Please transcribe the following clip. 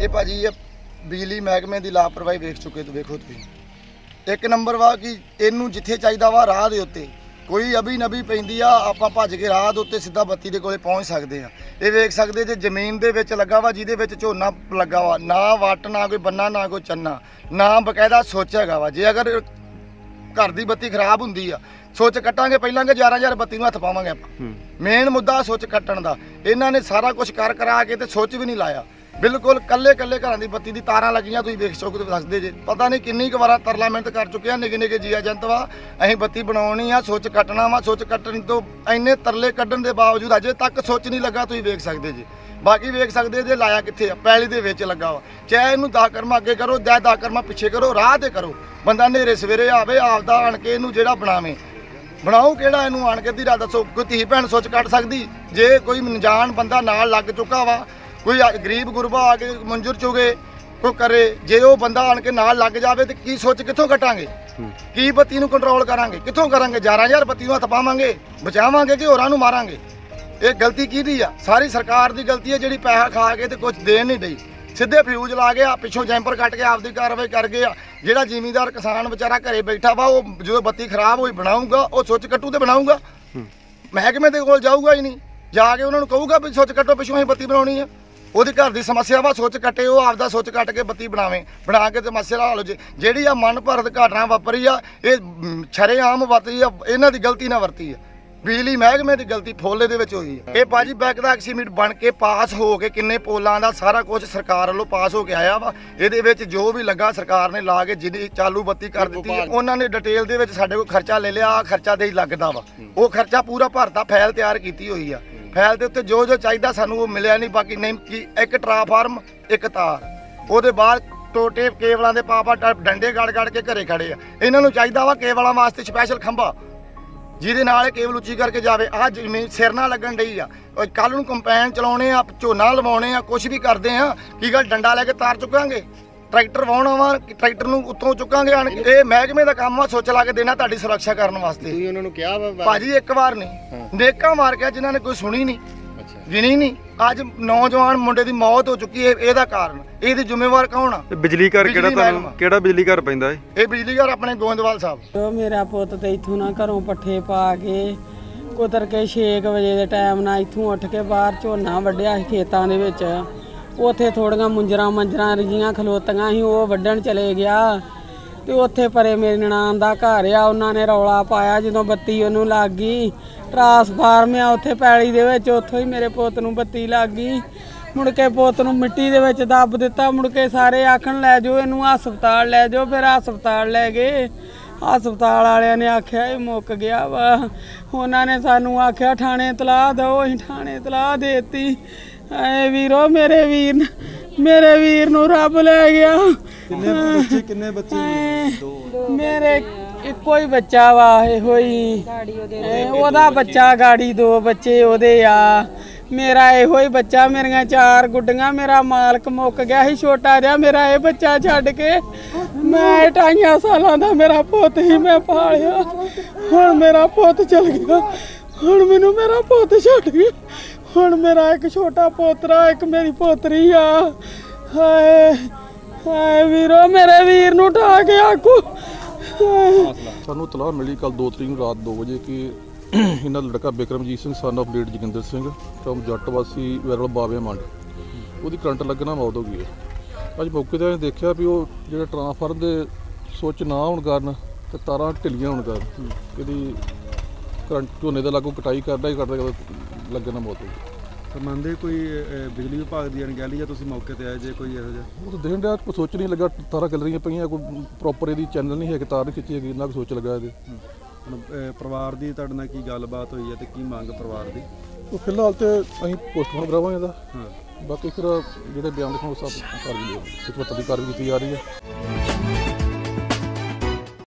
ਇਹ ਭਾਜੀ ਇਹ ਬਿਜਲੀ ਮਹਿਕਮੇ ਦੀ ਲਾਪਰਵਾਹੀ ਵੇਖ ਚੁੱਕੇ ਤੁਸੀਂ, ਵੇਖੋ ਤੁਸੀਂ। ਇੱਕ ਨੰਬਰ ਵਾ ਕਿ ਇਹਨੂੰ ਜਿੱਥੇ ਚਾਹੀਦਾ ਵਾ ਰਾਹ ਦੇ ਉੱਤੇ ਕੋਈ ਅਭੀ ਨਭੀ ਪੈਂਦੀ ਆ ਆਪਾਂ ਭੱਜ ਕੇ ਰਾਹ ਦੇ ਉੱਤੇ ਸਿੱਧਾ ਬੱਤੀ ਦੇ ਕੋਲੇ ਪਹੁੰਚ ਸਕਦੇ ਆ। ਇਹ ਵੇਖ ਸਕਦੇ ਜੇ ਜ਼ਮੀਨ ਦੇ ਵਿੱਚ ਲੱਗਾ ਵਾ, ਜਿਹਦੇ ਵਿੱਚ ਝੋਨਾ ਲੱਗਾ ਵਾ, ਨਾ ਵੱਟ ਨਾ ਕੋਈ ਬੰਨਾ ਨਾ ਕੋਈ ਚੰਨਾ ਨਾ ਬਕਾਇਦਾ ਸੋਚ ਹੈਗਾ ਵਾ। ਜੇ ਅਗਰ ਘਰ ਦੀ ਬੱਤੀ ਖਰਾਬ ਹੁੰਦੀ ਆ ਸੋਚ ਕੱਟਾਂਗੇ ਪਹਿਲਾਂ ਕਿ 11000 ਬੱਤੀ ਨੂੰ ਹੱਥ ਪਾਵਾਂਗੇ ਆਪਾਂ। ਮੇਨ ਮੁੱਦਾ ਸੋਚ ਕੱਟਣ ਦਾ। ਇਹਨਾਂ ਨੇ ਸਾਰਾ ਕੁਝ ਕਰ ਕਰਾ ਕੇ ਤੇ ਸੋਚ ਵੀ ਨਹੀਂ ਲਾਇਆ। ਬਿਲਕੁਲ ਕੱਲੇ ਕੱਲੇ ਘਰਾਂ ਦੀ ਬੱਤੀ ਦੀ ਤਾਰਾਂ ਲੱਗੀਆਂ ਤੁਸੀਂ ਵੇਖ ਸਕਦੇ ਦੱਸਦੇ ਜੇ। ਪਤਾ ਨਹੀਂ ਕਿੰਨੀ ਕੁ ਵਾਰਾਂ ਤਰਲਾ ਮਿਹਨਤ ਕਰ ਚੁੱਕੇ ਆ ਨਿੱਕੇ ਨਿੱਕੇ ਜੀਆ ਜੰਤ ਵਾ, ਅਸੀਂ ਬੱਤੀ ਬਣਾਉਣੀ ਆ ਸੋਚ ਕੱਟਣਾ ਵਾ। ਸੋਚ ਕੱਟਣ ਤੋਂ ਇੰਨੇ ਤਰਲੇ ਕੱਢਣ ਦੇ ਬਾਵਜੂਦ ਅਜੇ ਤੱਕ ਸੋਚ ਨਹੀਂ ਲੱਗਾ ਤੁਸੀਂ ਵੇਖ ਸਕਦੇ ਜੇ। ਬਾਕੀ ਵੇਖ ਸਕਦੇ ਜੇ ਲਾਇਆ ਕਿੱਥੇ ਆ, ਪੈਲੀ ਦੇ ਵਿੱਚ ਲੱਗਾ ਵਾ। ਚਾਹੇ ਇਹਨੂੰ 10 ਕਰਮਾ ਅੱਗੇ ਕਰੋ, 10 ਕਰਮਾ ਪਿੱਛੇ ਕਰੋ, ਰਾਹ ਤੇ ਕਰੋ। ਬੰਦਾ ਨੇਰੇ ਸਵੇਰੇ ਆਵੇ ਆਪਦਾ ਆਣ ਕੇ ਇਹਨੂੰ ਜਿਹੜਾ ਬਣਾਵੇ, ਬਣਾਓ ਕਿਹੜਾ ਇਹਨੂੰ ਆਣ ਕੇ ਦੀ ਰਾਤ ਦੱਸੋ। ਕੋਈ ਧੀ ਭੈਣ ਸੋਚ ਕੱਟ ਸਕਦੀ? ਜੇ ਕੋਈ ਅਣਜਾਣ ਬੰਦਾ ਨਾਲ ਲੱਗ ਚੁੱਕਾ ਵਾ, ਕੋਈ ਗਰੀਬ ਗੁਰਬਾ ਆ ਕੇ ਮੰਜ਼ੂਰ ਚੁਗੇ ਕੋਈ ਕਰੇ, ਜੇ ਉਹ ਬੰਦਾ ਆਣ ਕੇ ਨਾਲ ਲੱਗ ਜਾਵੇ ਤੇ ਕੀ ਸੋਚ ਕਿੱਥੋਂ ਕੱਟਾਂਗੇ, ਕੀ ਬੱਤੀ ਨੂੰ ਕੰਟਰੋਲ ਕਰਾਂਗੇ, ਕਿੱਥੋਂ ਕਰਾਂਗੇ? 11000 ਬੱਤੀ ਨੂੰ ਹੱਥ ਪਾਵਾਂਗੇ, ਬਚਾਵਾਂਗੇ ਕਿ ਹੋਰਾਂ ਨੂੰ ਮਾਰਾਂਗੇ? ਇਹ ਗਲਤੀ ਕਿਹਦੀ ਆ? ਸਾਰੀ ਸਰਕਾਰ ਦੀ ਗਲਤੀ ਹੈ ਜਿਹੜੀ ਪੈਸਾ ਖਾ ਕੇ ਤੇ ਕੁਝ ਦੇਣ ਨਹੀਂ ਦਈ। ਸਿੱਧੇ ਫਿਊਜ਼ ਲਾ ਕੇ ਆ ਪਿੱਛੋਂ ਜੈਂਪਰ ਕੱਟ ਕੇ ਆਪਦੀ ਕਾਰਵਾਈ ਕਰ ਗਏ ਆ। ਜਿਹੜਾ ਜ਼ਿਮੀਂਦਾਰ ਕਿਸਾਨ ਵਿਚਾਰਾ ਘਰੇ ਬੈਠਾ ਵਾ, ਉਹ ਜਦੋਂ ਬੱਤੀ ਖਰਾਬ ਹੋਈ ਬਣਾਊਗਾ, ਉਹ ਸੋਚ ਕੱਟੂ ਤੇ ਬਣਾਊਗਾ? ਮਹਿਕਮੇ ਦੇ ਕੋਲ ਜਾਊਗਾ ਹੀ ਨਹੀਂ। ਜਾ ਕੇ ਉਹਨਾਂ ਨੂੰ ਕਹੂਗਾ ਵੀ ਸੋਚ ਕੱਟੋ, ਪਿੱਛੋਂ ਅਸੀਂ ਬੱਤੀ ਬਣਾਉਣੀ ਆ। ਉਹਦੇ ਘਰ ਦੀ ਸਮੱਸਿਆ ਵਾ, ਸੋਚ ਕੱਟੇ, ਉਹ ਆਪਦਾ ਸੋਚ ਕੱਟ ਕੇ ਬੱਤੀ ਬਣਾਵੇ, ਬਣਾ ਕੇ ਤੇ ਮਸਲਾ ਹੱਲ ਹੋ ਜੇ। ਜਿਹੜੀ ਆ ਮਨਭਰਤ ਘਟਨਾ ਵਾਪਰੀ ਆ, ਇਹ ਛਰੇਆਮ ਵਰਤੀ ਆ, ਇਹਨਾਂ ਦੀ ਗਲਤੀ ਨਾ ਵਰਤੀ ਆ, ਬਿਜਲੀ ਮਹਿਕਮੇ ਦੀ ਗਲਤੀ ਫੋਲੇ ਦੇ ਵਿੱਚ ਹੋਈ ਆ। ਇਹ ਭਾਜੀ ਬੈਕ ਦਾ ਐਕਸੀਮਿਟ ਬਣ ਕੇ ਪਾਸ ਹੋ ਕੇ ਕਿੰਨੇ ਪੋਲਾਂ ਦਾ ਸਾਰਾ ਕੁਝ ਸਰਕਾਰ ਵੱਲੋਂ ਪਾਸ ਹੋ ਕੇ ਆਇਆ ਵਾ। ਇਹਦੇ ਵਿੱਚ ਜੋ ਵੀ ਲੱਗਾ ਸਰਕਾਰ ਨੇ ਲਾ ਕੇ ਜਿਹਦੀ ਚਾਲੂ ਬੱਤੀ ਕਰ ਦਿੱਤੀ, ਉਹਨਾਂ ਨੇ ਡਿਟੇਲ ਦੇ ਵਿੱਚ ਸਾਡੇ ਕੋਲ ਖਰਚਾ ਲੈ ਲਿਆ, ਖਰਚਾ ਦੇ ਹੀ ਲੱਗਦਾ ਵਾ। ਉਹ ਖਰਚਾ ਪੂਰਾ ਭਰਤਾ, ਫਾਈਲ ਤਿਆਰ ਕੀਤੀ ਹੋਈ ਆ। ਫਾਈਲ ਦੇ ਉੱਤੇ ਜੋ ਜੋ ਚਾਹੀਦਾ ਸਾਨੂੰ ਉਹ ਮਿਲਿਆ ਨਹੀਂ। ਬਾਕੀ ਨਹੀਂ ਕਿ ਇੱਕ ਟਰਾਂਸਫਾਰਮ, ਇੱਕ ਤਾਰ, ਉਹਦੇ ਬਾਅਦ ਟੋਟੇ ਕੇਬਲਾਂ ਦੇ ਪਾਪਾ ਡੰਡੇ ਗੜ ਕੇ ਘਰੇ ਖੜੇ ਆ। ਇਹਨਾਂ ਨੂੰ ਚਾਹੀਦਾ ਵਾ ਕੇਬਲਾਂ ਵਾਸਤੇ ਸਪੈਸ਼ਲ ਖੰਭਾ, ਜਿਹਦੇ ਨਾਲ ਇਹ ਕੇਬਲ ਉੱਚੀ ਕਰਕੇ ਜਾਵੇ। ਆਹ ਜ਼ਮੀਨ ਸਿਰ ਨਾਲ ਲੱਗਣ ਡਈ ਆ। ਕੱਲ ਨੂੰ ਕੰਪੈਨ ਚਲਾਉਣੇ ਆ, ਝੋਨਾ ਲਵਾਉਣੇ ਆ, ਕੁਛ ਵੀ ਕਰਦੇ ਆ, ਕੀ ਗੱਲ ਡੰਡਾ ਲੈ ਕੇ ਤਾਰ ਚੁੱਕਾਂਗੇ? ਟਰੈਕਟਰ ਵਾਹੁਣਾ ਵਾ, ਟਰੈਕਟਰ ਨੂੰ ਉੱਤੋਂ ਚੁੱਕਾਂਗੇ ਆਣ ਕੇ? ਇਹ ਮਹਿਕਮੇ ਦਾ ਕੰਮ ਆ ਸੋਚ ਲਾ ਕੇ ਦੇਣਾ, ਤੁਹਾਡੀ ਸੁਰੱਖਿਆ ਕਰਨ ਵਾਸਤੇ। ਤੁਸੀਂ ਉਹਨਾਂ ਨੂੰ ਕਿਹਾ ਵਾ? ਭਾਜੀ ਇੱਕ ਵਾਰ ਨਹੀਂ, ਨੇਕਾਂ ਮਾਰ ਕੇ ਜਿਨ੍ਹਾਂ ਨੇ ਕੋਈ ਸੁਣੀ ਨਹੀਂ, ਗਿਣੀ ਨਹੀਂ। ਅੱਜ ਨੌਜਵਾਨ ਮੁੰਡੇ ਦੀ ਮੌਤ ਹੋ ਚੁੱਕੀ ਹੈ, ਇਹਦਾ ਕਾਰਨ ਇਹਦੀ ਜ਼ਿੰਮੇਵਾਰ ਕੌਣ ਆ? ਬਿਜਲੀ ਘਰ ਕਿਹੜਾ? ਤੁਹਾਨੂੰ ਕਿਹੜਾ ਬਿਜਲੀ ਘਰ ਪੈਂਦਾ ਹੈ? ਇਹ ਬਿਜਲੀ ਘਰ ਆਪਣੇ ਗੋਇੰਦਵਾਲ ਸਾਹਿਬ। ਉਹ ਮੇਰਾ ਪੁੱਤ ਤੇ ਇੱਥੋਂ ਨਾ ਘਰੋਂ ਪੱਠੇ ਪਾ ਕੇ ਕੁਤਰ ਕੇ 6 ਵਜੇ ਦੇ ਟਾਈਮ ਨਾਲ ਇੱਥੋਂ ਉੱਠ ਕੇ ਬਾਹਰ ਝੋਨਾ ਵੱਢਿਆ ਸੀ ਖੇਤਾਂ ਦੇ ਵਿੱਚ। ਉੱਥੇ ਥੋੜੀਆਂ ਮੁੰਜਰਾਂ ਰਜੀਆਂ ਖਲੋਤੀਆਂ ਸੀ, ਉਹ ਵੱਢਣ ਚਲੇ ਗਿਆ। ਤੇ ਉੱਥੇ ਪਰੇ ਮੇਰੇ ਨਨਾਣ ਦਾ ਘਰ ਆ, ਉਹਨਾਂ ਨੇ ਰੌਲਾ ਪਾਇਆ ਜਦੋਂ ਬੱਤੀ ਉਹਨੂੰ ਲੱਗ ਗਈ। ਟਰਾਂਸਫਾਰਮ ਆ ਉੱਥੇ ਪੈਲੀ ਦੇ ਵਿੱਚ, ਉੱਥੋਂ ਹੀ ਮੇਰੇ ਪੁੱਤ ਨੂੰ ਬੱਤੀ ਲੱਗ ਗਈ। ਮੁੜ ਕੇ ਪੁੱਤ ਨੂੰ ਮਿੱਟੀ ਦੇ ਵਿੱਚ ਦੱਬ ਦਿੱਤਾ। ਮੁੜ ਕੇ ਸਾਰੇ ਆਖਣ ਲੈ ਜਾਓ ਇਹਨੂੰ ਹਸਪਤਾਲ ਲੈ ਜਾਓ। ਫਿਰ ਹਸਪਤਾਲ ਲੈ ਗਏ। ਹਸਪਤਾਲ ਵਾਲਿਆਂ ਨੇ ਆਖਿਆ ਇਹ ਮੁੱਕ ਗਿਆ ਵਾ। ਉਹਨਾਂ ਨੇ ਸਾਨੂੰ ਆਖਿਆ ਥਾਣੇ ਤਲਾਹ ਦਿਓ, ਅਸੀਂ ਥਾਣੇ ਤਲਾਹ ਦੇ ਦਿੱਤੀ। ਐ ਵੀਰੋ, ਮੇਰੇ ਵੀਰ ਨੂੰ ਰੱਬ ਲੈ ਗਿਆ। ਕਿੰਨੇ ਬੱਚੇ? ਮੇਰੇ ਇੱਕੋ ਹੀ ਬੱਚਾ ਵਾ, ਇਹੋ ਹੀ ਉਹਦਾ ਬੱਚਾ, ਗਾੜੀ 2 ਬੱਚੇ ਉਹਦੇ ਆ। ਮੇਰਾ ਇਹੋ ਹੀ ਬੱਚਾ, ਮੇਰੀਆਂ 4 ਗੁੱਡੀਆਂ। ਮੇਰਾ ਮਾਲਕ ਮੁੱਕ ਗਿਆ ਸੀ ਛੋਟਾ ਜਿਹਾ, ਮੇਰਾ ਇਹ ਬੱਚਾ ਛੱਡ ਕੇ। ਮੈਂ 2.5 ਸਾਲਾਂ ਦਾ ਮੇਰਾ ਪੁੱਤ ਹੀ ਮੈਂ ਪਾਲਿਆ। ਹੁਣ ਮੇਰਾ ਪੁੱਤ ਚਲ ਗਿਆ, ਹੁਣ ਮੈਨੂੰ ਮੇਰਾ ਪੁੱਤ ਛੱਡ ਗਿਆ। ਹੁਣ ਮੇਰਾ ਇੱਕ ਛੋਟਾ ਪੋਤਰਾ, ਇੱਕ ਮੇਰੀ ਪੋਤਰੀ ਆ। ਹਾਏ ਹਾਏ ਵੀਰੋ, ਮੇਰੇ ਵੀਰ ਨੂੰ ਢਾ ਕੇ ਆਖੋ। ਸਾਨੂੰ ਤਲਾਹ ਮਿਲੀ ਕੱਲ 2 ਤਰੀਕ ਨੂੰ ਰਾਤ 2 ਵਜੇ ਕਿ ਇਹਨਾਂ ਦਾ ਲੜਕਾ Bikramjit Singh son of late Jaginder Singh from ਜਟਵਾਸੀ ਵੈਰਲ ਬਾਬੇ ਮੰਡ, ਉਹਦੀ ਕਰੰਟ ਲੱਗਣਾ ਮੌਤ ਹੋ ਗਈ ਹੈ। ਅੱਜ ਮੌਕੇ ਤੇ ਦੇਖਿਆ ਵੀ ਉਹ ਜਿਹੜਾ ਟਰਾਂਸਫਾਰਮ ਦੇ ਸੋਚ ਨਾ ਹੋਣ ਕਾਰਨ ਤੇ ਤਾਰਾਂ ਢਿੱਲੀਆਂ ਹੋਣ ਕਾਰਨ ਇਹਦੀ ਕਰੰਟ ਝੋਨੇ ਦਾ ਲਾਗੂ ਕਟਾਈ ਕਰਦਾ ਲੱਗਣਾ ਮੌਤ ਹੋ ਗਈ। ਮੰਨਦੇ ਕੋਈ ਬਿਜਲੀ ਵਿਭਾਗ ਦੀ ਅਣਗਹਿਲੀ ਜਾਂ ਤੁਸੀਂ ਮੌਕੇ 'ਤੇ ਆਏ ਜੇ ਕੋਈ ਇਹੋ ਜਿਹਾ? ਉਹ ਤਾਂ ਦੇਖਣ ਡਿਆ, ਕੋਈ ਸੋਚ ਨਹੀਂ ਲੱਗਾ। ਤਾਰਾਂ ਗਿੱਲ ਰਹੀਆਂ ਪਈਆਂ, ਕੋਈ ਪ੍ਰੋਪਰ ਇਹਦੀ ਚੈਨਲ ਨਹੀਂ ਹੈ ਕਿ ਤਾਰ ਨਹੀਂ ਖਿੱਚੀ ਹੈਗੀ, ਇੰਨਾ ਕੁ ਸੋਚ ਲੱਗਾ ਇਹਦੇ। ਪਰਿਵਾਰ ਦੀ ਤੁਹਾਡੇ ਨਾਲ ਕੀ ਗੱਲਬਾਤ ਹੋਈ ਹੈ ਅਤੇ ਕੀ ਮੰਗ ਪਰਿਵਾਰ ਦੀ? ਉਹ ਫਿਲਹਾਲ ਤਾਂ ਅਸੀਂ ਪੋਸਟਮਾਰਟਮ ਕਰਾਵਾਂਗੇ ਇਹਦਾ। ਬਾਕੀ ਫਿਰ ਜਿਹੜੇ ਬਿਆਨ ਲਿਖਣ ਉਹ ਸਭ ਕਾਰਵਾਈ ਕੀਤੀ ਜਾ ਰਹੀ ਹੈ।